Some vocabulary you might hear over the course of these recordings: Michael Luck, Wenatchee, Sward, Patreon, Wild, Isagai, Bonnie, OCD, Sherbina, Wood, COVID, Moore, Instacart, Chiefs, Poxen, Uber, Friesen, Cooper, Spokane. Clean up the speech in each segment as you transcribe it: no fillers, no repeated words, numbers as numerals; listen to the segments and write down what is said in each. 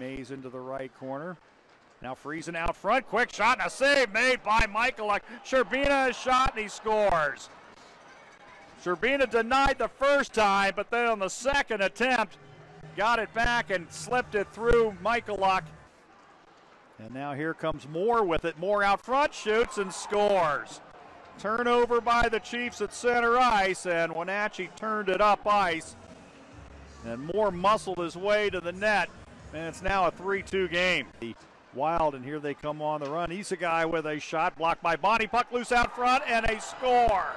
Mays into the right corner. Now Friesen out front, quick shot and a save made by Michael Luck. Sherbina shot and he scores. Sherbina denied the first time, but then on the second attempt, got it back and slipped it through Michael Luck. And now here comes Moore with it. Moore out front, shoots and scores. Turnover by the Chiefs at center ice, and Wenatchee turned it up ice. And Moore muscled his way to the net. And it's now a 3-2 game. Wild, and here they come on the run. Isagai with a shot, blocked by Bonnie. Puck loose out front, and a score.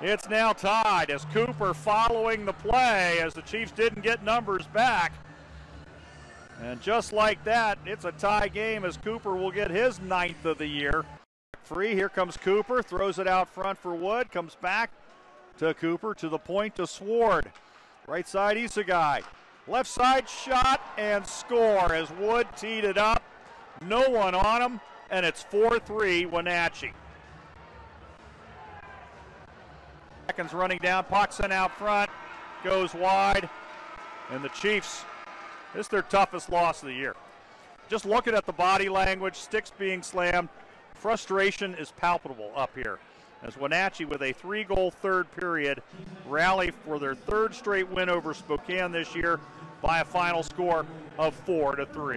It's now tied as Cooper following the play as the Chiefs didn't get numbers back. And just like that, it's a tie game as Cooper will get his 9th of the year. Free, here comes Cooper, throws it out front for Wood, comes back to Cooper, to the point to Sward. Right side, Isagai. Left side shot and score as Wood teed it up. No one on him, and it's 4-3 Wenatchee. Seconds running down, Poxen out front, goes wide, and the Chiefs, this is their toughest loss of the year. Just looking at the body language, sticks being slammed, frustration is palpable up here. As Wenatchee with a 3-goal third period rally for their 3rd straight win over Spokane this year by a final score of 4-3.